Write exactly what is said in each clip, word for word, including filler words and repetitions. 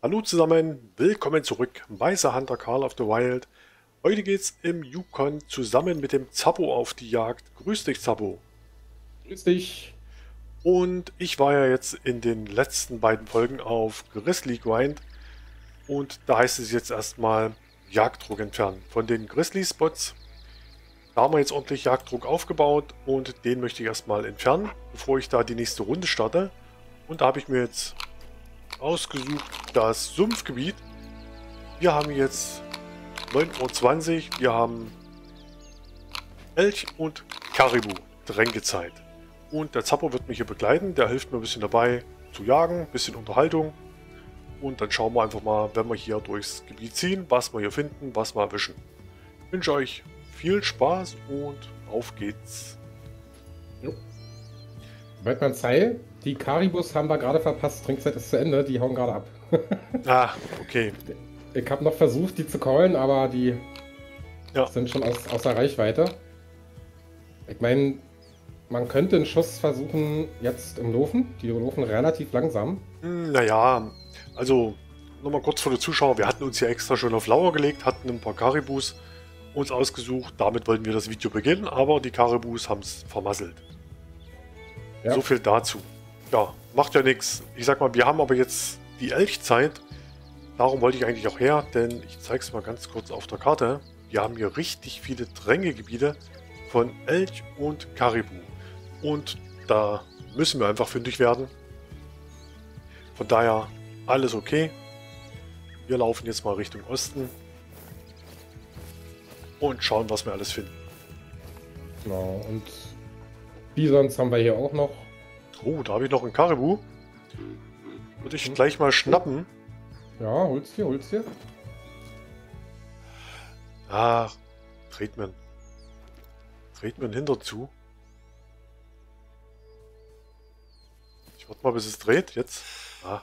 Hallo zusammen, willkommen zurück bei The Hunter Call of the Wild. Heute geht's im Yukon zusammen mit dem Zappo auf die Jagd. Grüß dich, Zappo. Grüß dich. Und ich war ja jetzt in den letzten beiden Folgen auf Grizzly Grind. Und da heißt es jetzt erstmal Jagddruck entfernen von den Grizzly Spots. Da haben wir jetzt ordentlich Jagddruck aufgebaut und den möchte ich erstmal entfernen, bevor ich da die nächste Runde starte. Und da habe ich mir jetzt ausgesucht das Sumpfgebiet. Wir haben jetzt neun Uhr zwanzig. Wir haben Elch und Karibu, Tränkezeit. Und der Zappo wird mich hier begleiten. Der hilft mir ein bisschen dabei zu jagen, ein bisschen Unterhaltung. Und dann schauen wir einfach mal, wenn wir hier durchs Gebiet ziehen, was wir hier finden, was wir erwischen. Ich wünsche euch viel Spaß und auf geht's. Jo. Weit man Zeil. Die Karibus haben wir gerade verpasst. Trinkzeit ist zu Ende. Die hauen gerade ab. Ah, okay. Ich habe noch versucht, die zu callen, aber die ja. sind schon aus, außer Reichweite. Ich meine, man könnte einen Schuss versuchen jetzt im Laufen. Die laufen relativ langsam. Naja, also nochmal kurz für die Zuschauer. Wir hatten uns hier extra schon auf Lauer gelegt, hatten ein paar Karibus uns ausgesucht. Damit wollten wir das Video beginnen, aber die Karibus haben es vermasselt. Ja. So viel dazu. Ja, macht ja nichts. Ich sag mal, wir haben aber jetzt die Elchzeit. Darum wollte ich eigentlich auch her, denn ich zeige es mal ganz kurz auf der Karte. Wir haben hier richtig viele Drängegebiete von Elch und Karibu. Und da müssen wir einfach fündig werden. Von daher alles okay. Wir laufen jetzt mal Richtung Osten und schauen, was wir alles finden. Genau, und Bisons haben wir hier auch noch. Oh, da habe ich noch einen Karibu. Würde ich gleich mal schnappen. Ja, hol's dir, hol's dir. Ach, dreht man. Dreht man hinter zu. Ich warte mal, bis es dreht. Jetzt. Ah.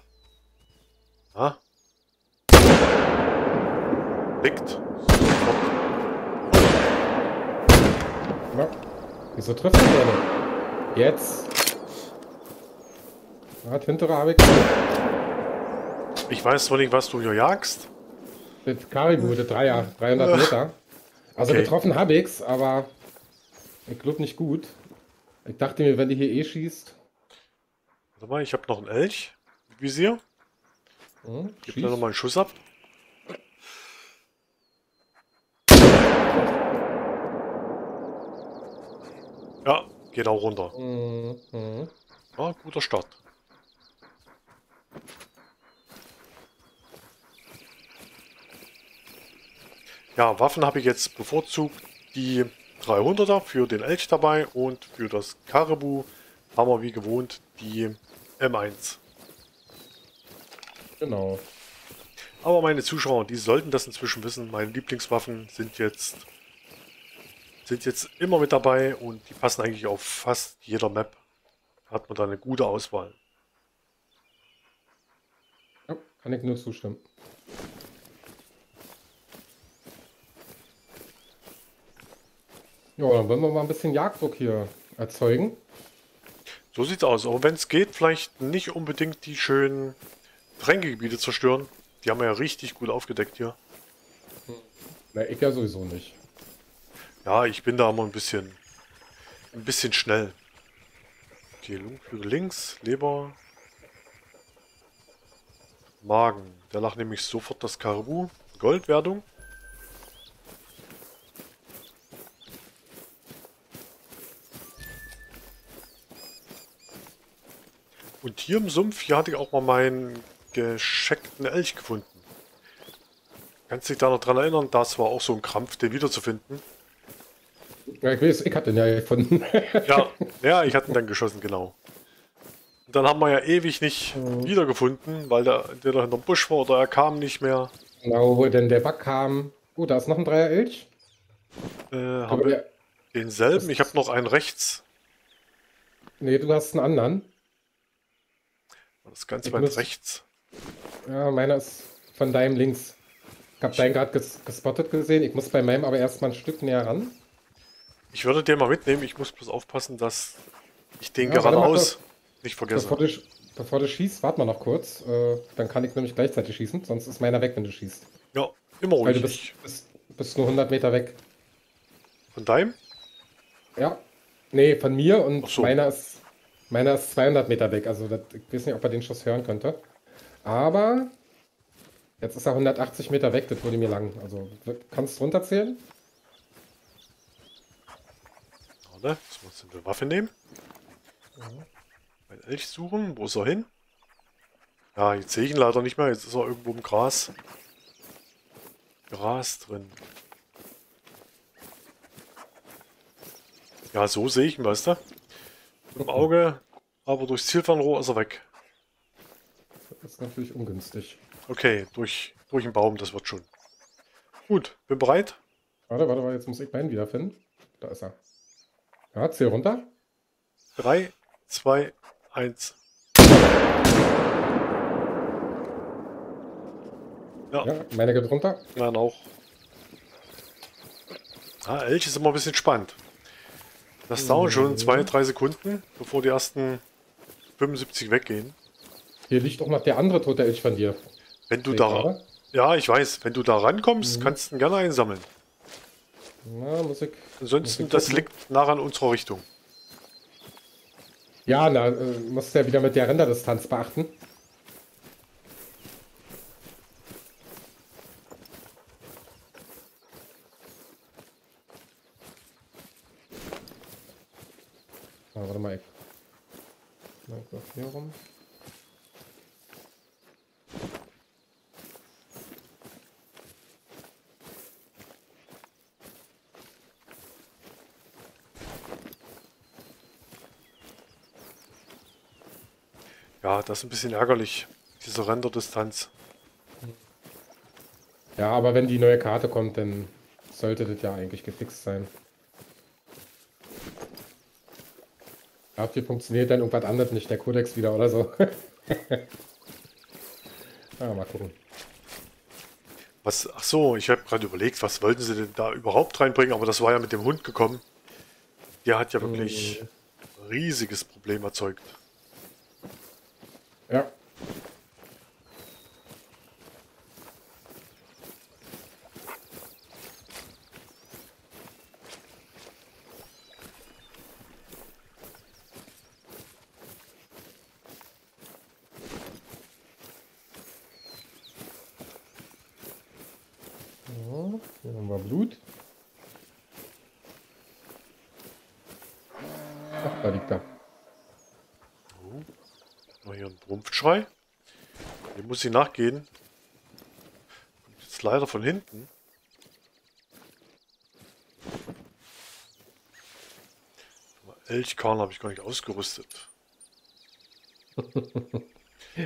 Ah. Lickt. Na, wieso trifft man denn? Jetzt. Ah, hintere habe ich. Ich weiß zwar nicht, was du hier jagst. Mit Karibu, der Dreier, dreihundert Meter. Also okay. Getroffen habe ich's, aber ich glaube nicht gut. Ich dachte mir, wenn die hier eh schießt. Warte mal, ich habe noch einen Elch mit Visier. Hm, gib mir nochmal einen Schuss ab. Ja, geht auch runter. Hm, hm. Ah, guter Start. Ja, Waffen habe ich jetzt bevorzugt die dreihunderter für den Elch dabei und für das Karibu haben wir wie gewohnt die M eins. Genau. Aber meine Zuschauer, die sollten das inzwischen wissen, meine Lieblingswaffen sind jetzt sind jetzt immer mit dabei und die passen eigentlich auf fast jeder Map. Hat man da eine gute Auswahl. Ja, kann ich nur zustimmen. Ja, dann wollen wir mal ein bisschen Jagddruck hier erzeugen. So sieht's aus. Aber wenn es geht, vielleicht nicht unbedingt die schönen Tränkegebiete zerstören. Die haben wir ja richtig gut aufgedeckt hier. Na, ich ja sowieso nicht. Ja, ich bin da immer ein bisschen, ein bisschen schnell. Okay, Lungenflügel links, Leber, Magen. Danach nehme ich sofort das Karibu. Goldwertung. Und hier im Sumpf, hier hatte ich auch mal meinen gescheckten Elch gefunden. Kannst dich da noch dran erinnern? Das war auch so ein Krampf, den wiederzufinden. Ja, ich weiß, ich hatte ihn ja gefunden. Ja, ja, ich hatte ihn dann geschossen, genau. Und dann haben wir ja ewig nicht mhm. wiedergefunden, weil der entweder hinterm Busch war oder er kam nicht mehr. Genau, wo denn der Bug kam. Oh, da ist noch ein Dreier-Elch. Äh, haben wir der... denselben? Ich habe noch einen rechts. Nee, du hast einen anderen. Das ganz weit muss... rechts. Ja, meiner ist von deinem links. Ich habe deinen gerade ges gespottet gesehen. Ich muss bei meinem aber erstmal ein Stück näher ran. Ich würde den mal mitnehmen. Ich muss bloß aufpassen, dass ich den ja, geradeaus nicht vergesse. Das Bevor du schießt, warte mal noch kurz. Äh, dann kann ich nämlich gleichzeitig schießen, sonst ist meiner weg, wenn du schießt. Ja, immer ruhig. Weil du bist, bist, bist nur hundert Meter weg. Von deinem? Ja. Nee, von mir und so. meiner, ist, meiner ist zweihundert Meter weg. Also das, ich weiß nicht, ob er den Schuss hören könnte. Aber jetzt ist er hundertachtzig Meter weg, das wurde mir lang. Also kannst du runterzählen? Warte, jetzt musst du eine Waffe nehmen. Ja. Ein Elch suchen, wo ist er hin? Ja, jetzt sehe ich ihn leider nicht mehr, jetzt ist er irgendwo im Gras. Gras drin. Ja, so sehe ich ihn, weißt du? Im Auge, aber durchs Zielfernrohr ist er weg. Das ist natürlich ungünstig. Okay, durch, durch den Baum, das wird schon. Gut, bin bereit. Warte, warte, warte, jetzt muss ich meinen wiederfinden. Da ist er. Ja, Ziel runter. drei, zwei, eins. Ja. Ja, meine geht runter. Nein, auch. Ah, Elch ist immer ein bisschen spannend. Das dauert schon zwei, drei Sekunden, bevor die ersten fünfundsiebzig weggehen. Hier liegt auch noch der andere tote Elch von dir. Wenn du da... Gerade. Ja, ich weiß. Wenn du da rankommst, mhm. kannst du ihn gerne einsammeln. Na, muss ich... Ansonsten, muss ich das liegt nachher in unserer Richtung. Ja, na, äh, musst du ja wieder mit der Renderdistanz beachten. Ah, warte mal, ich... Mal hier rum. Ja, das ist ein bisschen ärgerlich, diese Renderdistanz. Ja, aber wenn die neue Karte kommt, dann sollte das ja eigentlich gefixt sein. Dafür funktioniert dann irgendwas anderes nicht, der Codex wieder oder so. Ah, mal gucken. Was, ach so, ich habe gerade überlegt, was wollten sie denn da überhaupt reinbringen, aber das war ja mit dem Hund gekommen. Der hat ja wirklich hm. ein riesiges Problem erzeugt. Ja. So, hier haben wir Blut. Ach, da liegt er. Hier ein Trumpfschrei. Dem muss ich nachgehen. Jetzt leider von hinten. Elchkarn habe ich gar nicht ausgerüstet.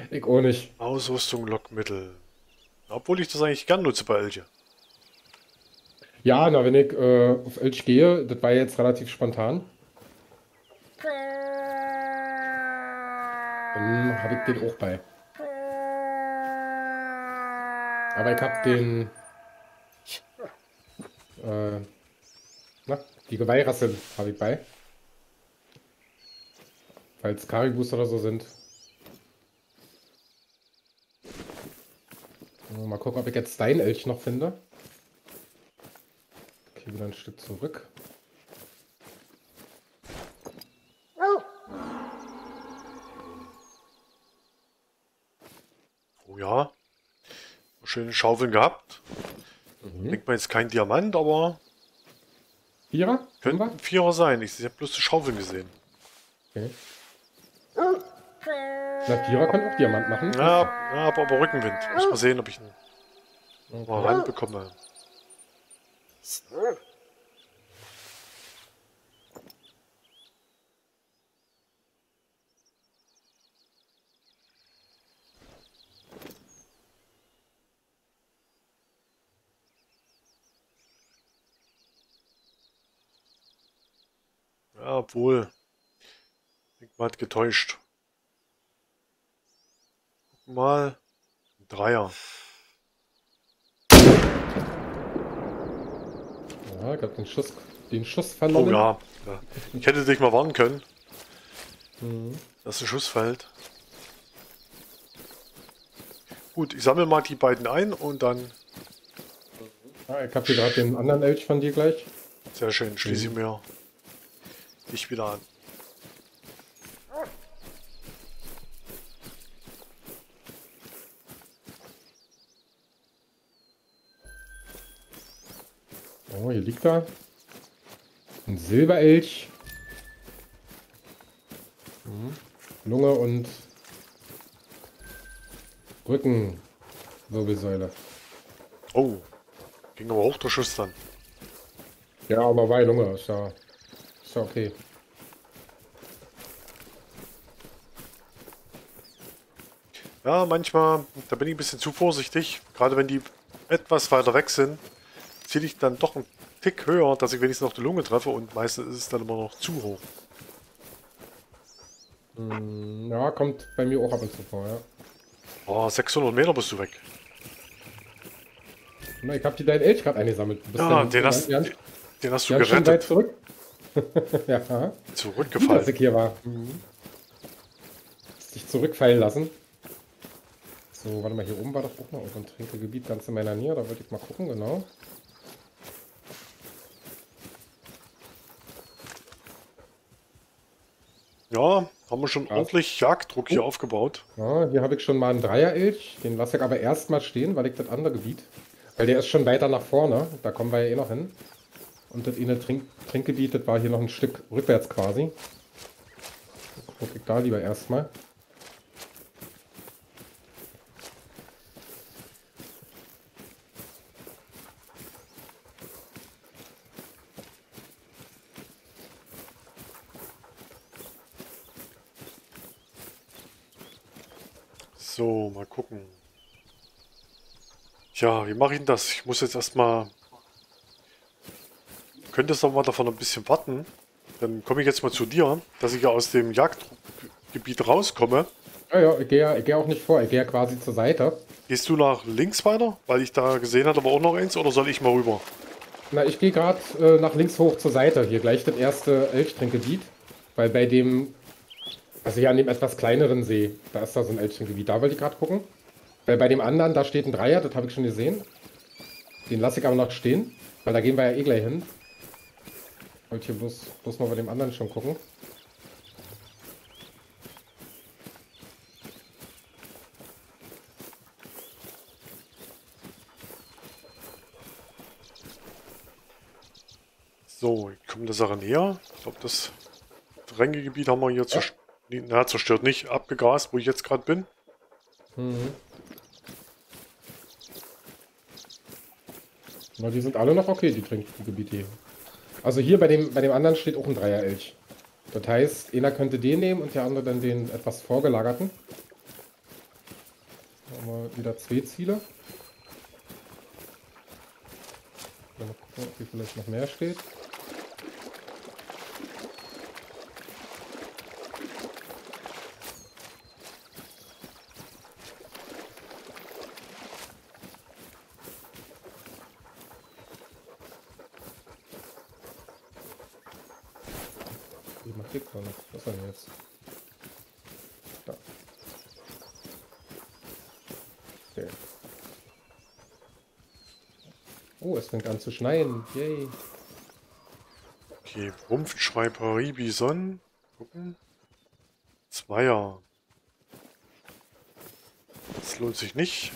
Ich auch nicht. Ausrüstung, Lockmittel. Obwohl ich das eigentlich gern nutze bei Elche. Ja, na, wenn ich äh, auf Elch gehe, das war jetzt relativ spontan. Habe ich den auch bei. Aber ich habe den... Äh, na, die Geweihrassel habe ich bei. Falls Karibus oder so sind. Mal gucken, ob ich jetzt dein Elch noch finde. Okay, wieder ein Stück zurück. Ja, schöne Schaufeln gehabt. Mhm. Denkt man jetzt kein Diamant, aber... Vierer? Könnte ein Vierer sein. Ich, ich habe bloß die Schaufeln gesehen. Okay. Na, Vierer können auch Diamant machen. Ja, ja, aber, aber Rückenwind. Muss mal sehen, ob ich ihn okay. mal reinbekomme. Obwohl, man hat getäuscht. Guck mal, ein Dreier. Ja, ich hab den Schuss, den Schuss verloren. Oh ja, ja, ich hätte dich mal warnen können, mhm. dass ein Schuss fällt. Gut, ich sammle mal die beiden ein und dann... Ja, ich habe hier gerade den anderen Elch von dir gleich. Sehr schön, schließe ich mir dich wieder an. Oh, hier liegt er. Ein Silberelch. Mhm. Lunge und Rücken. Wirbelsäule. Oh, ging aber hoch der Schuss dann. Ja, aber bei Lunge ist ja, ist ja okay. Ja, manchmal, da bin ich ein bisschen zu vorsichtig. Gerade wenn die etwas weiter weg sind, ziehe ich dann doch einen Tick höher, dass ich wenigstens noch die Lunge treffe, und meistens ist es dann immer noch zu hoch. Ja, kommt bei mir auch ab und zu vor, ja. Oh, sechshundert Meter bist du weg. Na, ich hab dir deinen Elch gerade eingesammelt. Ja, den hast, den, den hast du ja gerettet. Weit zurück. Ja. Zurückgefallen. Gut, dass ich hier war. Mhm. Dich zurückfallen lassen. So, warte mal, hier oben war doch auch noch irgendein Trinkegebiet ganz in meiner Nähe. Da wollte ich mal gucken, genau. Ja, haben wir schon Krass. ordentlich Jagddruck oh. hier aufgebaut. Ja, hier habe ich schon mal einen Dreier-Elch. Den lasse ich aber erstmal stehen, weil ich das andere Gebiet. Weil der ist schon weiter nach vorne. Da kommen wir ja eh noch hin. Und das eine Trink Trinkgebiet, das war hier noch ein Stück rückwärts quasi. Guck ich da lieber erstmal. So, mal gucken. Ja, wie mache ich denn das? Ich muss jetzt erstmal... Ich könnte es doch mal davon ein bisschen warten. Dann komme ich jetzt mal zu dir, dass ich ja aus dem Jagdgebiet rauskomme. Ja, ja, ich gehe geh auch nicht vor. Ich gehe ja quasi zur Seite. Gehst du nach links weiter? Weil ich da gesehen hatte, aber auch noch eins. Oder soll ich mal rüber? Na, ich gehe gerade äh, nach links hoch zur Seite. Hier gleich das erste Elchtrinkgebiet. Weil bei dem... Also hier an dem etwas kleineren See, da ist da so ein Elchtrinkgebiet. Da wollte ich gerade gucken. Weil bei dem anderen, da steht ein Dreier, das habe ich schon gesehen. Den lasse ich aber noch stehen, weil da gehen wir ja eh gleich hin. Wollte hier bloß, bloß mal bei dem anderen schon gucken. So, ich komme der Sache näher. Ich glaube, das Drängegebiet haben wir hier zu... Ja. Na, zerstört nicht, abgegrast, wo ich jetzt gerade bin. Mhm. Na, die sind alle noch okay, die Trinkgebiete hier. Also hier bei dem, bei dem anderen steht auch ein Dreier-Elch. Das heißt, einer könnte den nehmen und der andere dann den etwas vorgelagerten. Dann haben wir wieder zwei Ziele. Mal gucken, ob hier vielleicht noch mehr steht. Was ist denn jetzt? Da. Okay. Oh, es fängt an zu schneien. Yay. Okay, Rumpfschrei Paris Bison. Gucken. Zweier. Das lohnt sich nicht.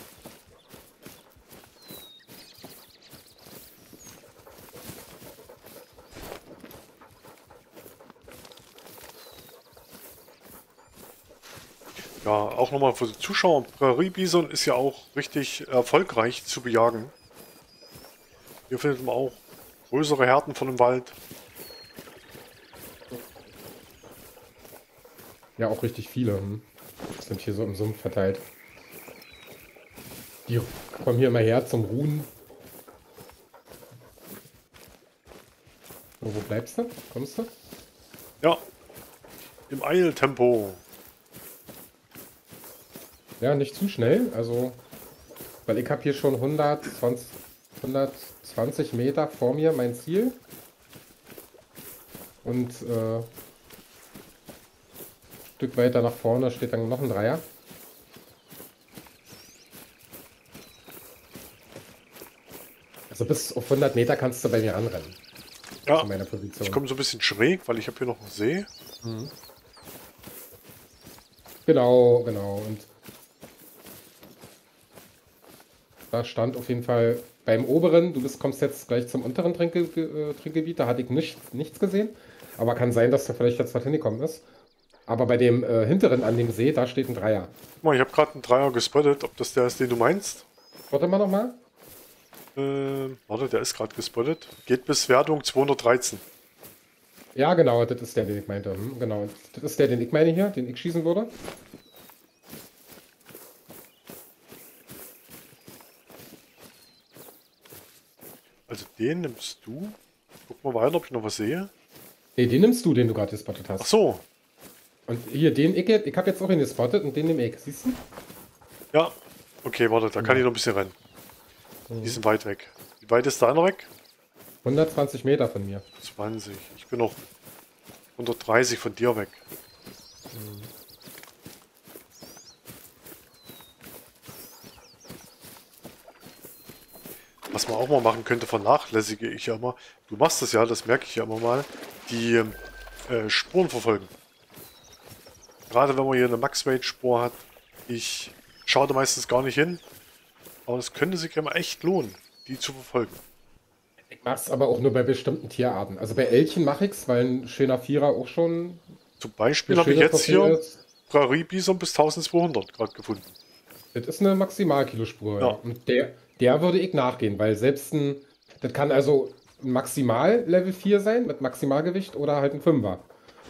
Ja, auch nochmal für die Zuschauer, Prairie-Bison ist ja auch richtig erfolgreich zu bejagen. Hier findet man auch größere Härten von dem Wald. Ja, auch richtig viele. Hm? Sind hier so im Sumpf verteilt. Die kommen hier immer her zum Ruhen. Und wo bleibst du? Kommst du? Ja, im Eiltempo. Ja, nicht zu schnell, also, weil ich habe hier schon hundertzwanzig Meter vor mir mein Ziel und äh, ein Stück weiter nach vorne steht dann noch ein Dreier. Also bis auf hundert Meter kannst du bei mir anrennen. Ja, in meiner Position. Ich komme so ein bisschen schräg, weil ich habe hier noch einen See. Mhm. Genau, genau. Und da stand auf jeden Fall beim oberen, du bist, kommst jetzt gleich zum unteren Trinkge äh, Trinkgebiet, da hatte ich nicht, nichts gesehen. Aber kann sein, dass da vielleicht jetzt was hingekommen ist. Aber bei dem äh, hinteren an dem See, da steht ein Dreier. Oh, ich habe gerade einen Dreier gespottet, ob das der ist, den du meinst. Warte mal nochmal. Ähm, warte, der ist gerade gespottet. Geht bis Wertung zweihundertdreizehn. Ja, genau, das ist der, den ich meinte. Hm, genau, das ist der, den ich meine hier, den ich schießen würde. Also den nimmst du. Guck mal rein, ob ich noch was sehe. Ne, den nimmst du, den du gerade gespottet hast. Ach so. Und hier, den ich, ich habe jetzt auch ihn gespottet und den nehme ich. Siehst du? Ja. Okay, warte, da kann ich noch ein bisschen rennen. Die sind weit weg. Wie weit ist deiner weg? hundertzwanzig Meter von mir. zwanzig. Ich bin noch hundertdreißig von dir weg. Mhm. Was man auch mal machen könnte, vernachlässige ich ja immer. Du machst das ja, das merke ich ja immer mal. Die äh, Spuren verfolgen. Gerade wenn man hier eine Max-Weight-Spur hat. Ich schaue da meistens gar nicht hin. Aber es könnte sich ja mal echt lohnen, die zu verfolgen. Ich mache es aber auch nur bei bestimmten Tierarten. Also bei Elchen mache ich es, weil ein schöner Vierer auch schon... Zum Beispiel habe ich jetzt hier Prairiebisom bis zwölfhundert gerade gefunden. Das ist eine Maximalkilospur. Ja. Ja. Und der, der würde ich nachgehen, weil selbst ein... Das kann also ein Maximal-Level vier sein, mit Maximalgewicht oder halt ein Fünfer.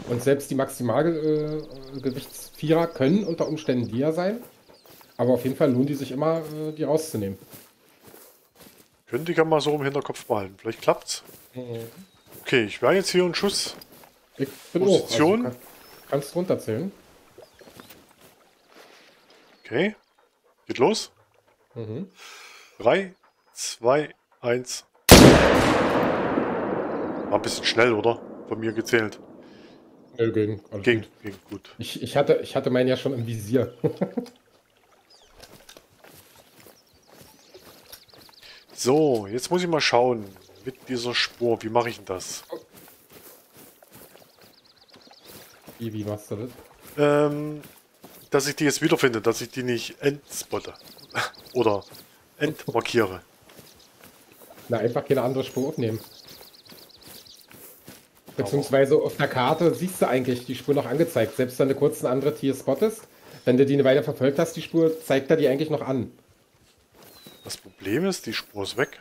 Und selbst die Maximalgewichts-Vierer können unter Umständen Dia sein. Aber auf jeden Fall lohnt die sich immer, die rauszunehmen. Könnte ich ja mal so im Hinterkopf behalten. Vielleicht klappt's. Mhm. Okay, ich wäre jetzt hier einen Schuss. Ich bin Position. Hoch, also kann, kannst runterzählen. Okay. Geht los. Mhm. drei, zwei, eins. War ein bisschen schnell, oder? Von mir gezählt. Nö, gegen. Also gegen, gut. Gegen, gut. Ich, ich, hatte, ich hatte meinen ja schon im Visier. So, jetzt muss ich mal schauen, mit dieser Spur, wie mache ich denn das? Wie, wie machst du das? Ähm, dass ich die jetzt wiederfinde, dass ich die nicht entspotte. Oder entmarkiere. Na, einfach keine andere Spur aufnehmen. Beziehungsweise auf der Karte siehst du eigentlich die Spur noch angezeigt. Selbst wenn du kurz ein anderes Tier spottest, wenn du die eine Weile verfolgt hast, die Spur, zeigt er die eigentlich noch an. Das Problem ist, die Spur ist weg.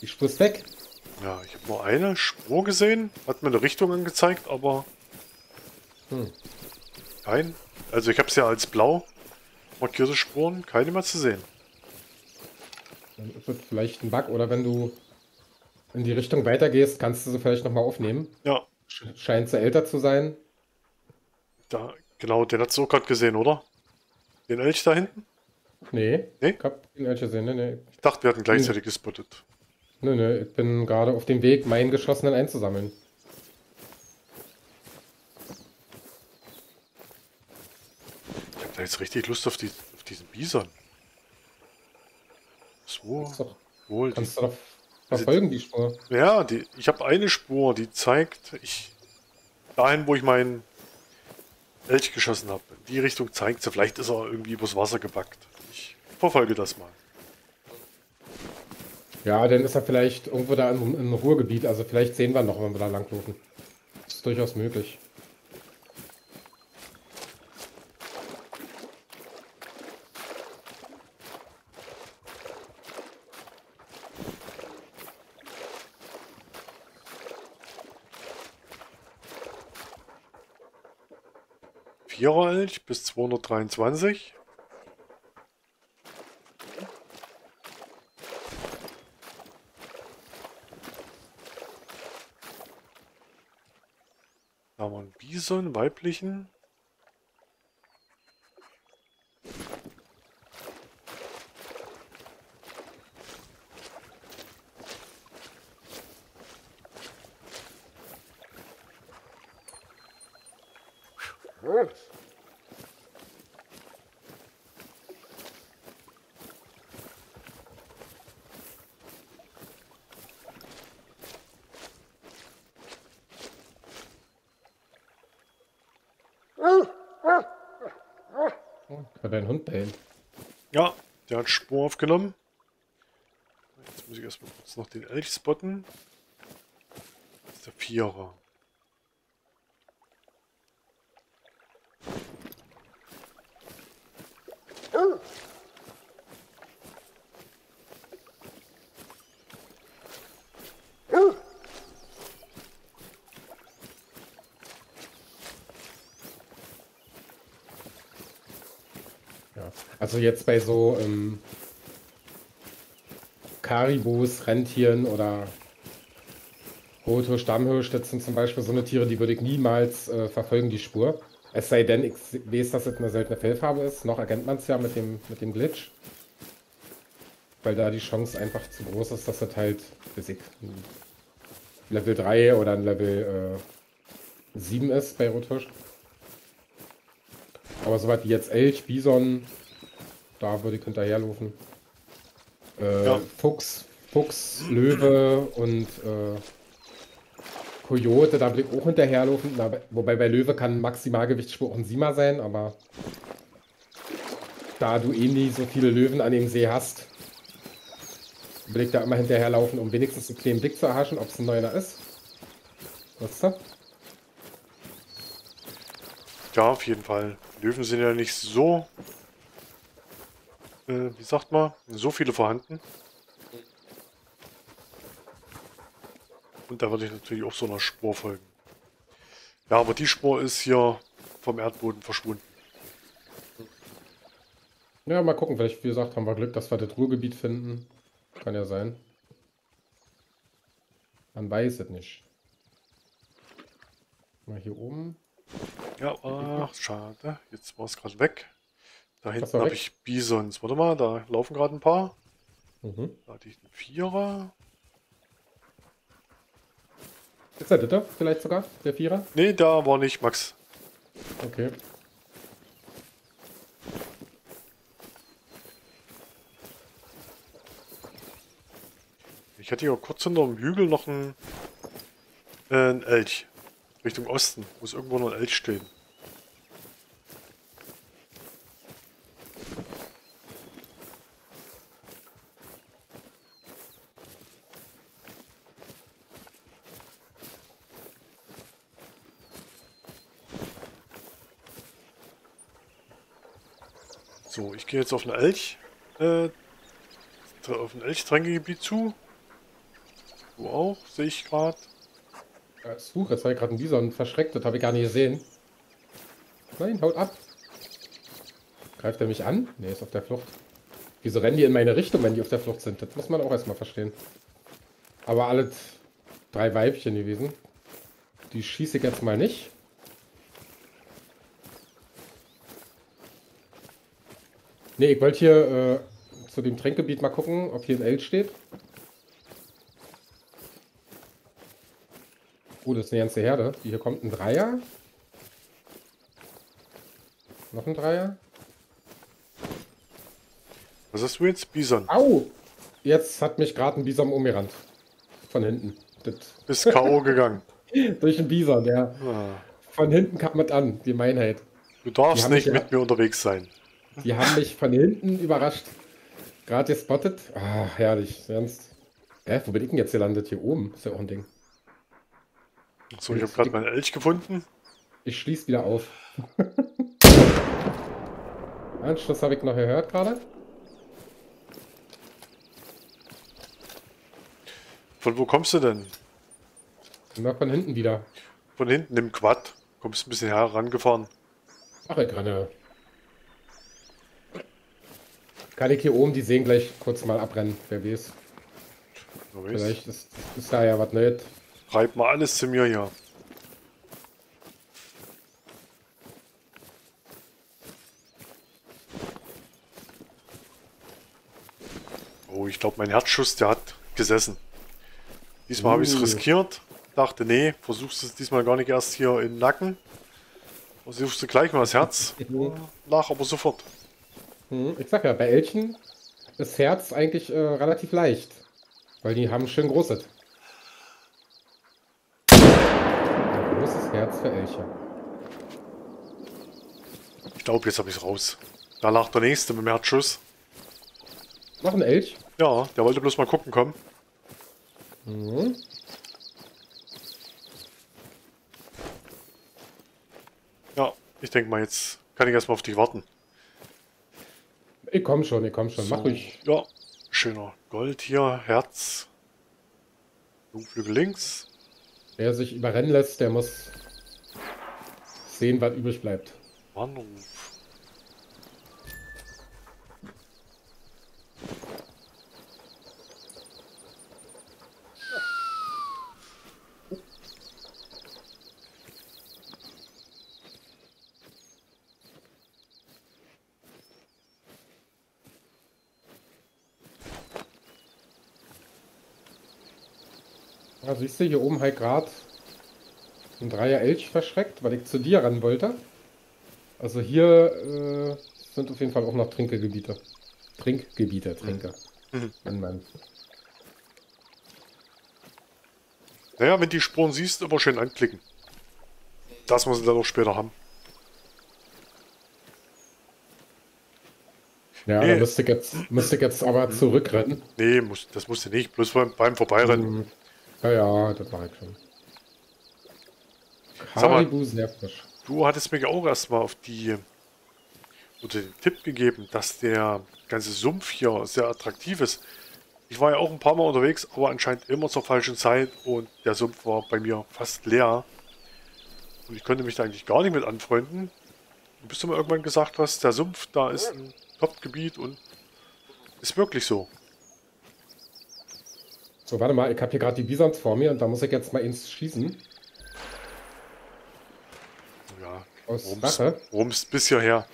Die Spur ist weg? Ja, ich habe nur eine Spur gesehen, hat mir eine Richtung angezeigt, aber hm. kein. Also ich habe es ja als blau markierte Spuren, keine mehr zu sehen. Dann ist das vielleicht ein Bug, oder wenn du in die Richtung weitergehst, kannst du sie vielleicht nochmal aufnehmen. Ja. Scheint sie älter zu sein. Da, genau, den hat du auch gerade gesehen, oder? Den Elch da hinten? Nee, nee? Ich hab den Elch gesehen, nee, nee. Ich dachte, wir hatten gleichzeitig gespottet. Nö, nö, ich bin gerade auf dem Weg, meinen geschlossenen einzusammeln. Ich hab da jetzt richtig Lust auf, die, auf diesen Bison. So, kannst doch, wohl. Kannst du doch verfolgen, die, die Spur. Ja, die, ich habe eine Spur, die zeigt ich dahin, wo ich meinen Elch geschossen habe. In die Richtung zeigt sie. Vielleicht ist er irgendwie übers Wasser gepackt. Verfolge das mal. Ja, dann ist er vielleicht irgendwo da im, im Ruhrgebiet. Also vielleicht sehen wir noch, wenn wir da langlaufen. Das ist durchaus möglich. Viererelch bis zweihundertdreiundzwanzig. Bison, weiblichen. deinen Hund bellen. Ja, der hat Spur aufgenommen. Jetzt muss ich erstmal kurz noch den Elch spotten. Das ist der Vierer. Oh. Also jetzt bei so ähm, Karibus, Rentieren oder Rote Stammhirschstützen zum Beispiel, so eine Tiere, die würde ich niemals äh, verfolgen, die Spur. Es sei denn, ich weiß, dass es eine seltene Fellfarbe ist, noch erkennt man es ja mit dem, mit dem Glitch. Weil da die Chance einfach zu groß ist, dass das halt Physik Level drei oder ein Level äh, sieben ist bei Rothirsch. Aber soweit wie jetzt Elch, Bison, da würde ich hinterherlaufen. Äh, ja. Fuchs, Fuchs, Löwe und äh, Kojote, da würde ich auch hinterherlaufen. Na, wobei bei Löwe kann Maximalgewichtsspur auch ein Siemer sein, aber da du eh nie so viele Löwen an dem See hast, würde ich da immer hinterherlaufen, um wenigstens einen kleinen Blick zu erhaschen, ob es ein neuer ist. Weißt du? Ja, auf jeden Fall. Löwen sind ja nicht so, äh, wie sagt man, so viele vorhanden. Und da würde ich natürlich auch so einer Spur folgen. Ja, aber die Spur ist hier vom Erdboden verschwunden. Ja, mal gucken. Vielleicht, wie gesagt, haben wir Glück, dass wir das Ruhrgebiet finden. Kann ja sein. Man weiß es nicht. Mal hier oben. Ja, ach, schade. Jetzt war es gerade weg. Da hinten habe ich Bisons. Warte mal, da laufen gerade ein paar. Mhm. Da hatte ich einen Vierer. Ist der dritte vielleicht sogar? Der Vierer? Nee, da war nicht Max. Okay. Ich hatte hier kurz hinter dem Hügel noch einen, äh, einen Elch. Richtung Osten. Muss irgendwo noch ein Elch stehen. So, ich gehe jetzt auf ein Elch, äh, auf ein Elchtränkegebiet zu. Du auch, sehe ich gerade. Huch, jetzt war ich gerade ein Bison verschreckt, das habe ich gar nicht gesehen. Nein, haut ab. Greift er mich an? Ne, ist auf der Flucht. Wieso rennen die in meine Richtung, wenn die auf der Flucht sind? Das muss man auch erstmal verstehen. Aber alle drei Weibchen gewesen. Die schieße ich jetzt mal nicht. Ne, ich wollte hier äh, zu dem Tränkgebiet mal gucken, ob hier ein Elch steht. Oh, das ist eine ganze Herde. Hier kommt ein Dreier. Noch ein Dreier. Was hast du jetzt? Bison. Au! Jetzt hat mich gerade ein Bison umgerannt. Von hinten. Ist K O gegangen. Durch einen Bison, ja. Ah. Von hinten kam mit an, die Gemeinheit. Du darfst nicht mit mir unterwegs sein. Die haben mich von hinten überrascht. Gerade gespottet. Ah, herrlich. Ernst. Äh, wo bin ich denn jetzt gelandet? Hier oben ist ja auch ein Ding. So, ich habe gerade meinen Elch gefunden. Ich schließe wieder auf. Anschluss habe ich noch gehört gerade. Von wo kommst du denn? Na, von hinten wieder. Von hinten im Quad. Kommst ein bisschen herangefahren. Ach, ich renne. Kann ich hier oben die Seen gleich kurz mal abrennen. Wer weiß. Wer weiß. Vielleicht ist, ist da ja was nicht. Schreib mal alles zu mir hier. Oh, ich glaube, mein Herzschuss, der hat gesessen. Diesmal habe ich es riskiert. Dachte, nee, versuchst es diesmal gar nicht erst hier im Nacken. Versuchst du gleich mal das Herz. Nach, aber sofort. Ich sag ja, bei Elchen ist Herz eigentlich äh, relativ leicht. Weil die haben schön großes. Herz für Elche. Ich glaube, jetzt habe ich es raus. Da lacht der nächste mit mehr Schuss. Noch ein Elch? Ja, der wollte bloß mal gucken kommen. Mhm. Ja, ich denke mal, jetzt kann ich erstmal auf dich warten. Ich komm schon, ich komm schon, so, mach ich. Ja, schöner Gold hier, Herz. Flügel links. Wer sich überrennen lässt, der muss sehen, was übrig bleibt. Anruf. Ja, siehst du, hier oben halt gerade ein Dreier Elch verschreckt, weil ich zu dir ran wollte. Also hier äh, sind auf jeden Fall auch noch Trinkgebiete. Trinkgebiete, Trinker. Mhm. Mann, Mann. Naja, wenn die Spuren siehst, immer schön anklicken. Das muss ich dann auch später haben. Ja, nee, da müsste ich jetzt, müsste ich jetzt aber zurückrennen. Nee, muss, das musst du nicht, bloß beim, beim Vorbeirennen. Mhm. Ja, ja, das war ich schon. Karibu Serpisch. Du hattest mir auch erstmal auf die oder den Tipp gegeben, dass der ganze Sumpf hier sehr attraktiv ist. Ich war ja auch ein paar Mal unterwegs, aber anscheinend immer zur falschen Zeit und der Sumpf war bei mir fast leer. Und ich konnte mich da eigentlich gar nicht mit anfreunden. Und bis du mir irgendwann gesagt hast, der Sumpf da ist ein Top-Gebiet und ist wirklich so. So, warte mal, ich habe hier gerade die Bisons vor mir und da muss ich jetzt mal ins Schießen. Ja, aus rums, Rache. Rums bis hierher.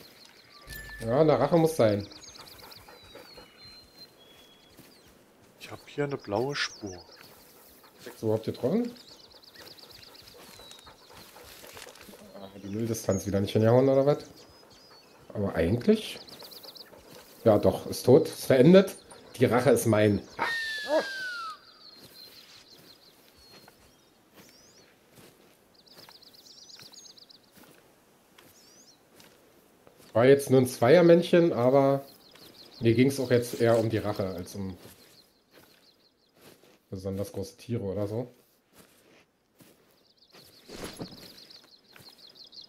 Ja, eine Rache muss sein. Ich habe hier eine blaue Spur. So, habt ihr getroffen? Die Nulldistanz wieder nicht hingehauen oder was? Aber eigentlich? Ja, doch, ist tot, ist verendet. Die Rache ist mein. War jetzt nur ein Zweiermännchen, aber mir ging es auch jetzt eher um die Rache als um besonders große Tiere oder so.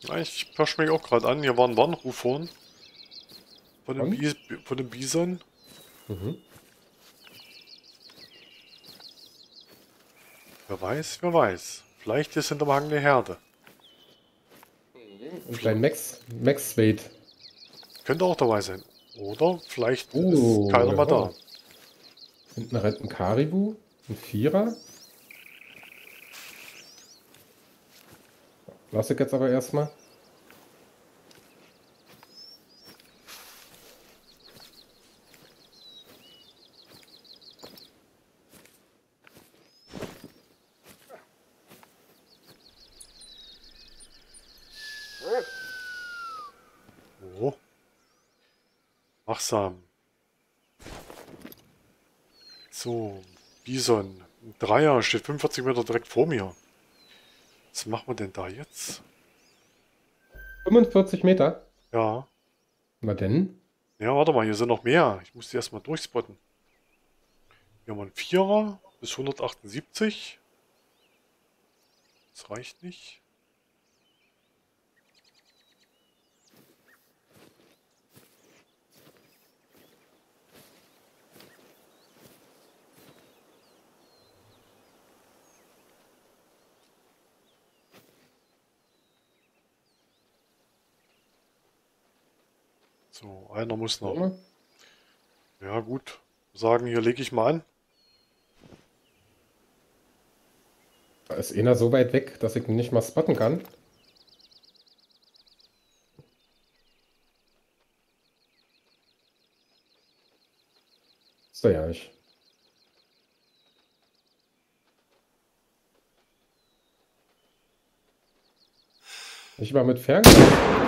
Ja, ich pasche mich auch gerade an. Hier war ein Warnruf von, von dem, Bi von dem Bison. Mhm. Wer weiß, wer weiß. Vielleicht ist hinterm Hang eine Herde. Und dein Max, Max Wade. Könnte auch dabei sein. Oder vielleicht oh, ist keiner ja. mal da. Hinten rennt ein Karibu, ein Vierer. Lass ich jetzt aber erstmal. So, Bison. Ein Dreier steht fünfundvierzig Meter direkt vor mir. Was machen wir denn da jetzt? fünfundvierzig Meter? Ja. Na denn? Ja, warte mal, hier sind noch mehr. Ich muss die erstmal durchspotten. Hier haben wir einen Vierer bis hundertachtundsiebzig. Das reicht nicht. So, einer muss noch. Ja, ja gut. Sagen, hier lege ich mal an. Da ist einer so weit weg, dass ich ihn nicht mal spotten kann. Ist er ja nicht. Ich war mit Fernglas.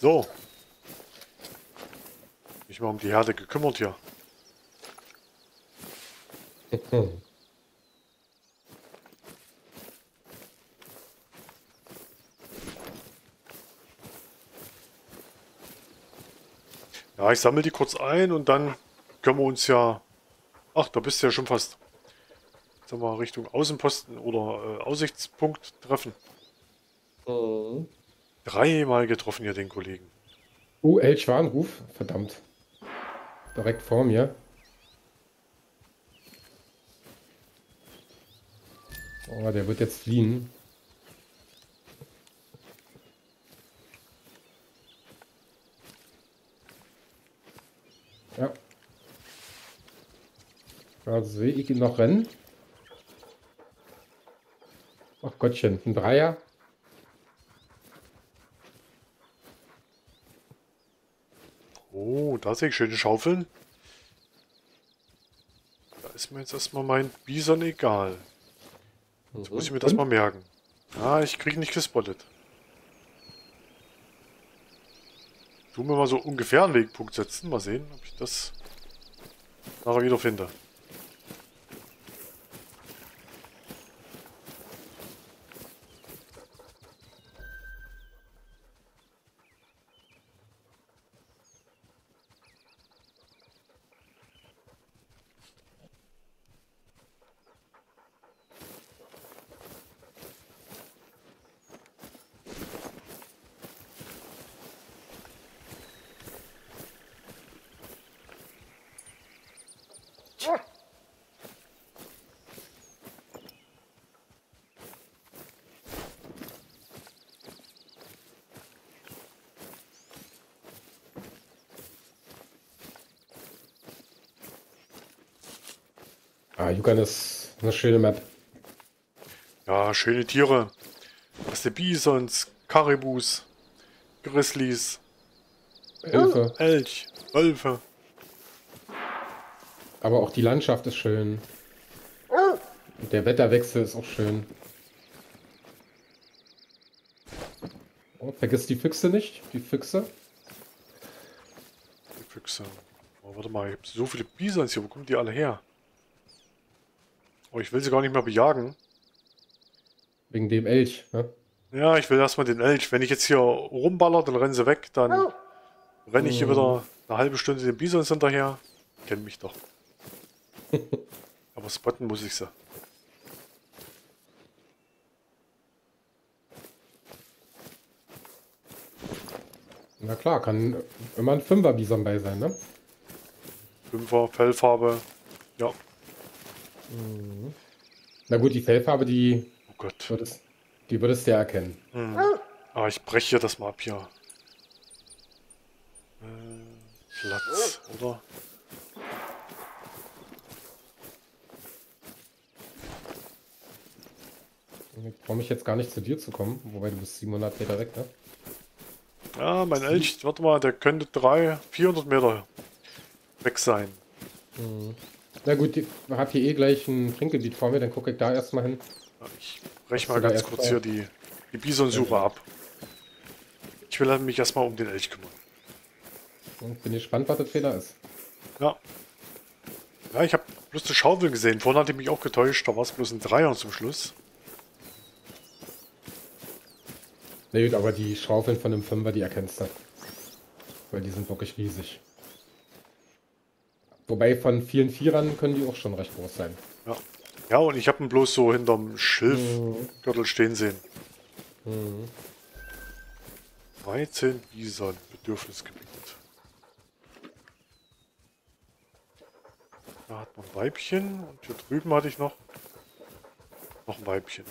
So, nicht mal um die Herde gekümmert hier. Ja, ich sammle die kurz ein und dann können wir uns ja... Ach, da bist du ja schon fast. Jetzt haben wir Richtung Außenposten oder äh, Aussichtspunkt treffen. Mhm. Dreimal getroffen hier den Kollegen. Oh, El Schwanruf. Verdammt. Direkt vor mir. Oh, der wird jetzt fliehen. Ja. Da sehe ich ihn noch rennen. Ach Gottchen, ein Dreier. Oh, da sehe ich schöne Schaufeln. Da ist mir jetzt erstmal mein Bison egal. Jetzt muss ich mir das mal merken. Ah, ich kriege nicht gespottet. Tu mir mal so ungefähr einen Wegpunkt setzen. Mal sehen, ob ich das nachher wieder finde. Ah, Yukon ist eine schöne Map. Ja, schöne Tiere. Hast du Bisons, Karibus, Grizzlies, Elfe. Elch, Wölfe. Aber auch die Landschaft ist schön. Und der Wetterwechsel ist auch schön. Oh, vergiss die Füchse nicht. Die Füchse. Die Füchse. Oh, warte mal, ich habe so viele Bisons hier. Wo kommen die alle her? Oh, ich will sie gar nicht mehr bejagen. Wegen dem Elch, ne? Ja, ich will erstmal den Elch. Wenn ich jetzt hier rumballer, dann rennen sie weg. Dann oh. renne ich hier wieder eine halbe Stunde den Bisons hinterher. Kenn mich doch. Aber spotten muss ich sie. Na klar, kann immer ein Fünfer-Bison bei sein, ne? Fünfer, Fellfarbe, ja. Mhm. Na gut, die Fellfarbe, die... Oh Gott. Würdest, die würdest du ja erkennen. Mhm. Ah, ich breche das mal ab hier. Äh, Platz, oder? Ich brauche mich jetzt gar nicht zu dir zu kommen, wobei du bist siebenhundert Meter weg, ne? Ja, mein Elch, warte mal, der könnte dreihundert, vierhundert Meter weg sein. Mhm. Na gut, ich habe hier eh gleich ein Trinkgebiet vor mir, dann gucke ich da erstmal hin. Ich breche mal ganz kurz hier die, die Bisonsuche ja. ab. Ich will mich erstmal um den Elch kümmern. Und bin gespannt, was der Fehler ist. Ja. Ja, ich habe bloß eine Schaufel gesehen. Vorhin hatte ich mich auch getäuscht, da war es bloß ein Dreier zum Schluss. Na gut, aber die Schaufeln von dem Fünfer, die erkennst du. Weil die sind wirklich riesig. Wobei von vielen Vierern können die auch schon recht groß sein. Ja, ja, und ich habe ihn bloß so hinterm Schilfgürtel mhm. stehen sehen. Mhm. dreizehn Bison, Bedürfnisgebiet. Da hat man ein Weibchen und hier drüben hatte ich noch, noch ein Weibchen.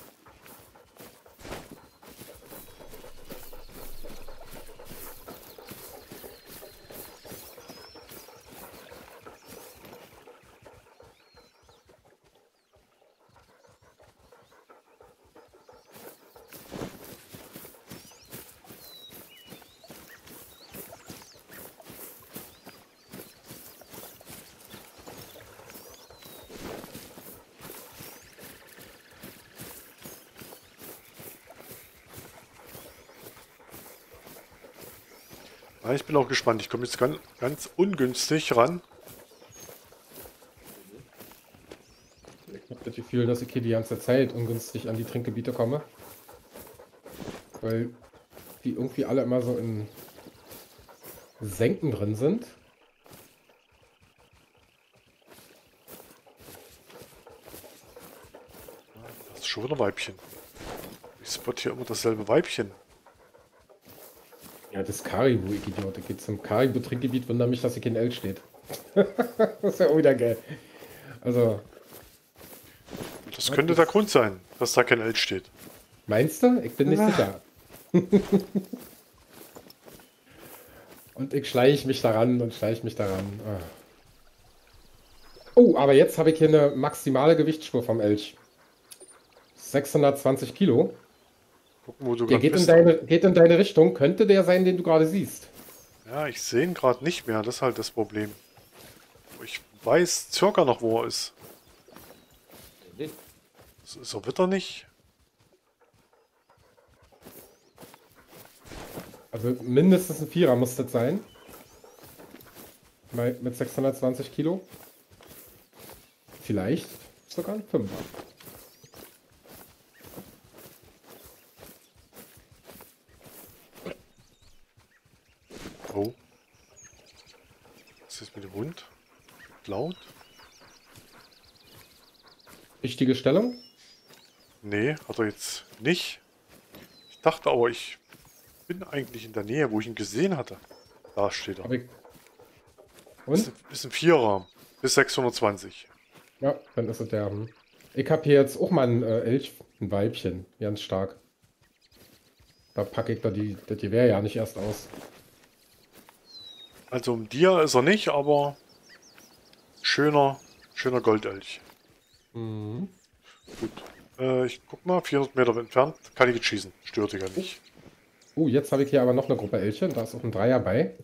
Ah, ich bin auch gespannt. Ich komme jetzt ganz, ganz ungünstig ran. Ich habe das Gefühl, dass ich hier die ganze Zeit ungünstig an die Trinkgebiete komme. Weil die irgendwie alle immer so in Senken drin sind. Das ist schon wieder ein Weibchen. Ich spotte hier immer dasselbe Weibchen. Ja, das Karibu, ich Idiot. Ich gehe zum Karibu-Trinkgebiet, wundere mich, dass hier kein L steht. Das ist ja auch wieder geil. Also. Das könnte der Grund sein, dass da kein L steht. Meinst du? Ich bin nicht Ach. sicher. Und ich schleiche mich daran und schleiche mich daran. Oh, aber jetzt habe ich hier eine maximale Gewichtsspur vom Elch. sechshundertzwanzig Kilo. Gucken, wo du der geht in, deine, geht in deine Richtung. Könnte der sein, den du gerade siehst. Ja, ich sehe ihn gerade nicht mehr. Das ist halt das Problem. Ich weiß circa noch, wo er ist. So wird er nicht. Also mindestens ein Vierer muss das sein. Mit sechshundertzwanzig Kilo. Vielleicht sogar ein Fünfer. Oh. Was ist mit dem Hund? Laut? Richtige Stellung? Nee, hat er jetzt nicht. Ich dachte aber, ich bin eigentlich in der Nähe, wo ich ihn gesehen hatte. Da steht er. Hab ich... Und? Ist ein, ist ein Vierer. Bis sechshundertzwanzig. Ja, dann ist es der. Hm. Ich habe hier jetzt auch mal ein äh, Elch, ein Weibchen. Ganz stark. Da packe ich da die, das Gewehr ja nicht erst aus. Also um dir ist er nicht, aber schöner, schöner Goldelch. Mhm. Gut. Äh, ich guck mal, vierhundert Meter entfernt. Kann ich jetzt schießen. Stört dich ja nicht. Oh, jetzt habe ich hier aber noch eine Gruppe Elche. Da ist auch ein Dreier bei.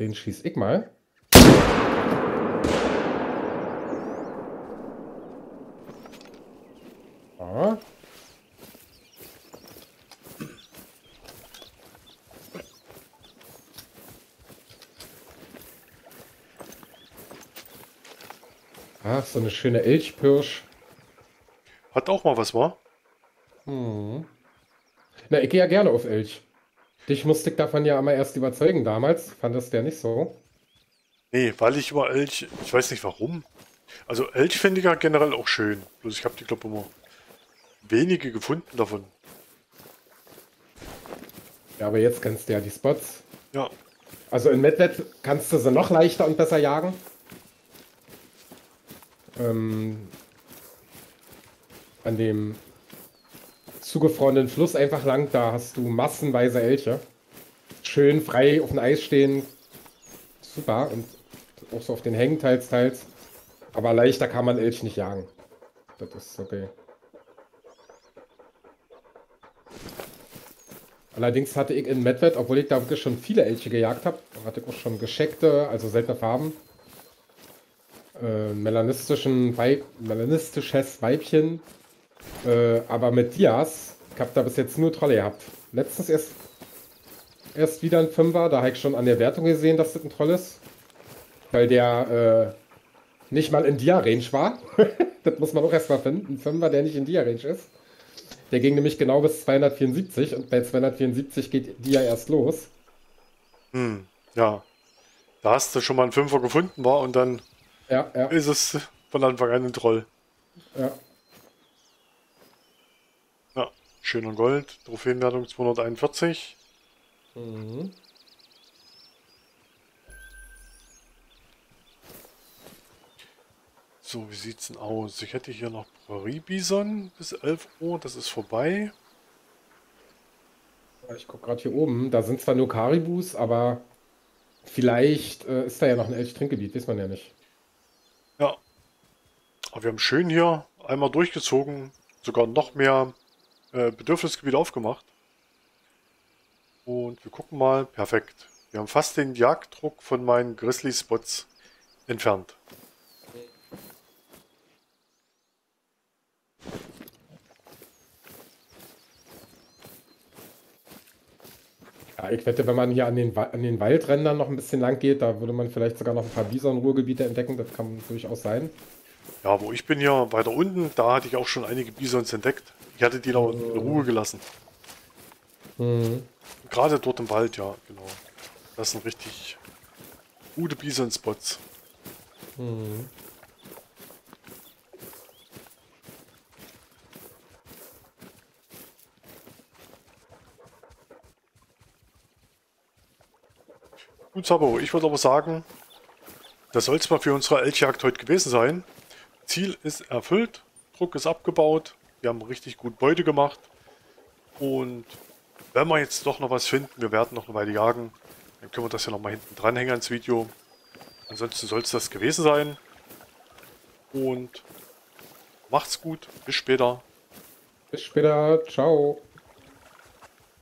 Den schieß ich mal. Ah. Ach, so eine schöne Elchpirsch. Hat auch mal was, wa? Hm. Na, ich gehe ja gerne auf Elch. Dich musste ich davon ja einmal erst überzeugen damals. Fandest du ja nicht so? Nee, weil ich über Elch... Ich weiß nicht warum. Also Elch finde ich ja generell auch schön. Bloß ich habe die, glaube ich, immer wenige gefunden davon. Ja, aber jetzt kennst du ja die Spots. Ja. Also in Medved kannst du sie noch leichter und besser jagen. Ähm... an dem zugefrorenen Fluss einfach lang, da hast du massenweise Elche. Schön frei auf dem Eis stehen. Super. Und auch so auf den Hängen teils, teils. Aber leichter kann man Elch nicht jagen. Das ist okay. Allerdings hatte ich in Medved, obwohl ich da wirklich schon viele Elche gejagt habe, hatte ich auch schon gescheckte, also seltene Farben. Äh, melanistischen Weib, melanistisches Weibchen. Äh, aber mit Dias, ich habe da bis jetzt nur Trolle gehabt. Letztens erst, erst wieder ein Fünfer, da habe ich schon an der Wertung gesehen, dass das ein Troll ist. Weil der äh, nicht mal in Dia-Range war. Das muss man auch erstmal finden. Ein Fünfer, der nicht in Dia-Range ist. Der ging nämlich genau bis zweihundertvierundsiebzig und bei zweihundertvierundsiebzig geht Dia erst los. Hm, ja. Da hast du schon mal einen Fünfer gefunden, war und dann ja, ja. ist es von Anfang an ein Troll. Ja. Schöner Gold, Trophäenwertung zweihunderteinundvierzig. Mhm. So, wie sieht's denn aus? Ich hätte hier noch Prairiebisan bis elf Uhr, das ist vorbei. Ich gucke gerade hier oben, da sind zwar nur Karibus, aber vielleicht äh, ist da ja noch ein Elch-Trinkgebiet, weiß man ja nicht. Ja, aber wir haben schön hier einmal durchgezogen, sogar noch mehr Bedürfnisgebiet aufgemacht. Und wir gucken mal. Perfekt. Wir haben fast den Jagddruck von meinen Grizzly-Spots entfernt. Ja, ich wette, wenn man hier an den, Wa- an den Waldrändern noch ein bisschen lang geht, da würde man vielleicht sogar noch ein paar Bison-Ruhrgebiete entdecken. Das kann durchaus sein. Ja, wo ich bin ja weiter unten, da hatte ich auch schon einige Bisons entdeckt. Ich hatte die noch in Ruhe gelassen. Mhm. Gerade dort im Wald, ja, genau. Das sind richtig gute Bison-Spots. Mhm. Gut, Zappo, ich würde aber sagen, das soll es mal für unsere Elchjagd heute gewesen sein. Ziel ist erfüllt, Druck ist abgebaut, wir haben richtig gut Beute gemacht. Und wenn wir jetzt doch noch was finden, wir werden noch eine Weile jagen, dann können wir das ja nochmal hinten dranhängen ans Video. Ansonsten soll es das gewesen sein. Und macht's gut, bis später. Bis später, ciao.